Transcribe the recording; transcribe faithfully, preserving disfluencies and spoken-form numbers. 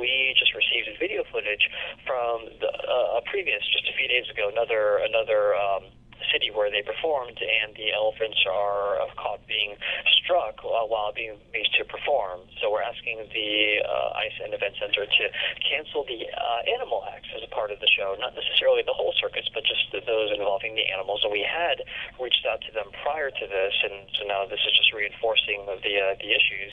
we just received video footage from the, uh, a previous, just a few days ago, another another um, city where they performed, and the elephants are caught being struck uh, while being made to perform. So we're asking the uh, Ice and Event Center to cancel the uh, animal acts as a part of the show, not necessarily the whole circus, but just the, those involving the animals. And we had reached out to them prior to this, and so now this is just reinforcing the uh, the issues.